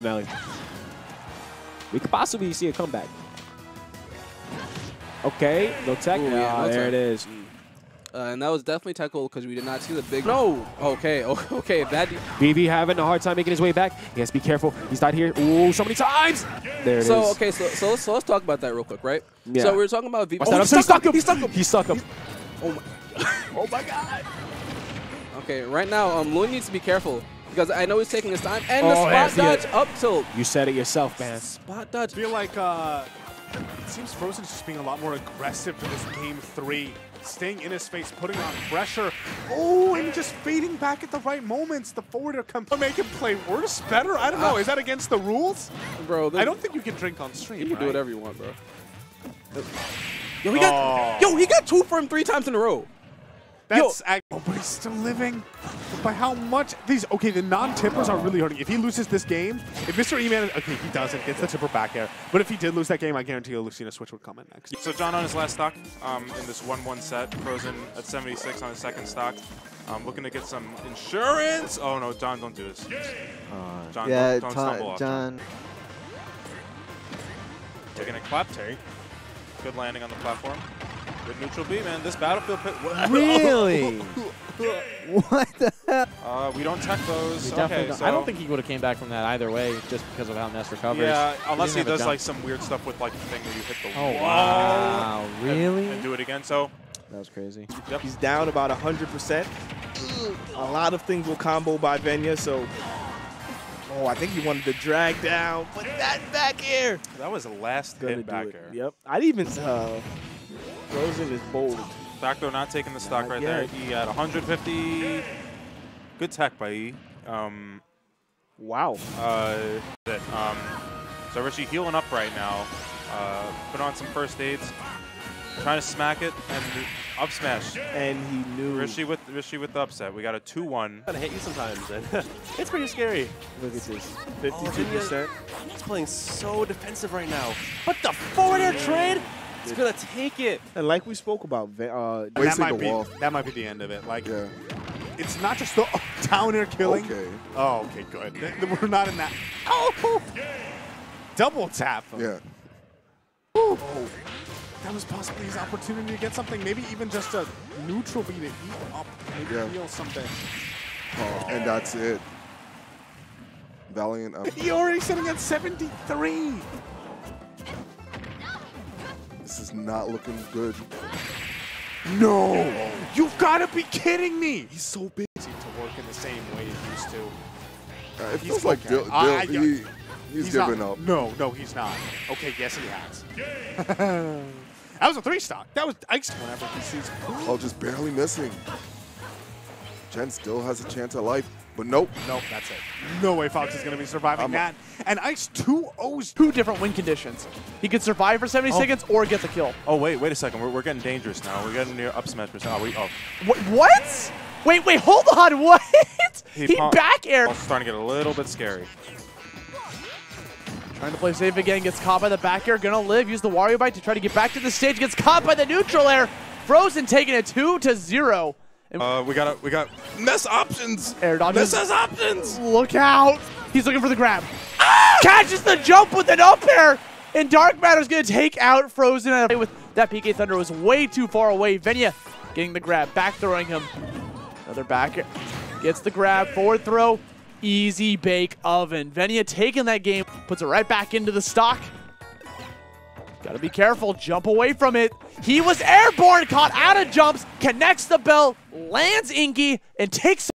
Valley. We could possibly see a comeback. Okay, no tech. Ooh, yeah, there it is. And that was definitely tackled because we did not see the big... No! Okay, okay, bad... BB having a hard time making his way back. He has to be careful. He's not here. Ooh, so many times! There it is. Okay, so let's talk about that real quick, right? Yeah. So we were talking about... Oh, he stuck him! He stuck him! He stuck him! Oh my... Oh my god! Okay, right now, Loon needs to be careful because I know he's taking his time. And the spot dodge up tilt! You said it yourself, man. Spot dodge. I feel like, it seems Frozen's just being a lot more aggressive for this Game 3. Staying in his space, putting on pressure. Oh, and just fading back at the right moments. The forwarder come make him play worse, better. I don't know. Is that against the rules, bro? I don't think you can drink on stream. You can do whatever you want, bro. Yo, he got two for him 3 times in a row. That's but he's still living. By how much? These the non-tippers are really hurting. If he loses this game, if Mr. E-Man, he doesn't, gets the tipper back air. But if he did lose that game, I guarantee you Lucina Switch would come in next. So John on his last stock in this 1-1 set, Frozen at 76 on his second stock. Looking to get some insurance. Oh no, John, don't do this. John, don't stumble off. John. Taking a clap take. Good landing on the platform. With neutral B, man, this battlefield pit. Really? What the hell? We don't tech those. Okay, so I don't think he would have came back from that either way, just because of how Ness recovers. Yeah, unless he does like some weird stuff with like the thing where you hit the wall. Wow, really? And do it again. So that was crazy. Yep. He's down about 100%. A lot of things will combo by Venya. So, I think he wanted to drag down, but that back air. That was the last hit back air. Yep. I'd even. Frozen is bold. Doctor not taking the stock right there. E at 150. Good tech by E. So Richie healing up right now. Put on some first aids. Trying to smack it and up smash. And he knew. Richie with the upset. We got a 2-1. Gonna hit you sometimes. And it's pretty scary. Look at this. 52%. He's playing so defensive right now. But the forward air trade. He's gonna take it. And like we spoke about, that might be the end of it. Like, it's not just the down air killing. Okay. Oh, okay, good. We're not in that. Oh, double tap. Yeah. Ooh. Oh, that was possibly his opportunity to get something. Maybe even just a neutral B to eat up and heal something. Oh, and that's it. Valiant up. He already sitting at 73. This is not looking good. No! You've got to be kidding me! He's so busy to work in the same way he used to. It feels like he's giving up. No, he's not. Okay, yes, he has. That was a 3-stock. That was Ike's whenever he sees. Oh, just barely missing. Jen still has a chance at life, but nope. Nope, that's it. No way Fox is going to be surviving that. And Ice 2-0s. 2 different win conditions. He could survive for 70 seconds or get the kill. Oh, wait a second. We're getting dangerous now. We're getting near up smash. What? Wait, hold on. What? He back aired. It's starting to get a little bit scary. Trying to play safe again. Gets caught by the back air. Going to live. Use the Wario Bite to try to get back to the stage. Gets caught by the neutral air. Frozen taking a 2-0. We got Ness options. Air dodge. Ness has options. Look out. He's looking for the grab. Ah! Catches the jump with an up air. And Dark Matter's going to take out Frozen. With that PK Thunder was way too far away. Venya getting the grab. Back throwing him. Another back air. Gets the grab. Forward throw. Easy bake oven. Venya taking that game. Puts it right back into the stock. Got to be careful. Jump away from it. He was airborne. Caught out of jumps. Connects the bell. Lands Inky and takes